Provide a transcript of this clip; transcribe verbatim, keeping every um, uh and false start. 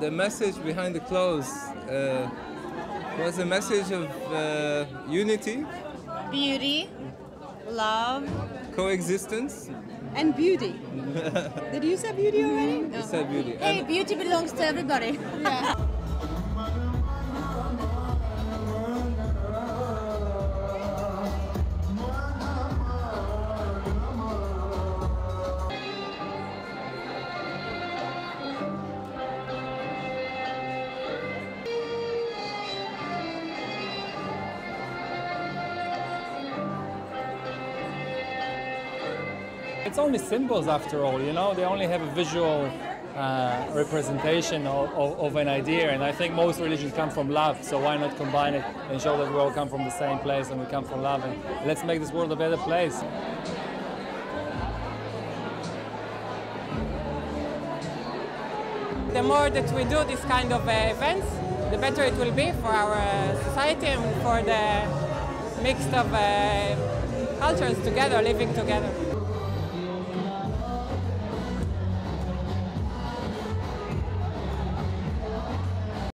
the message behind the clothes uh, was a message of uh, unity, beauty, love, coexistence, and beauty. Did you say beauty already? No. You said beauty. Hey, and beauty belongs to everybody. Yeah. It's only symbols after all, you know, they only have a visual uh, representation of, of, of an idea, and I think most religions come from love, so why not combine it and show that we all come from the same place and we come from love, and let's make this world a better place. The more that we do this kind of uh, events, the better it will be for our uh, society and for the mix of uh, cultures together, living together.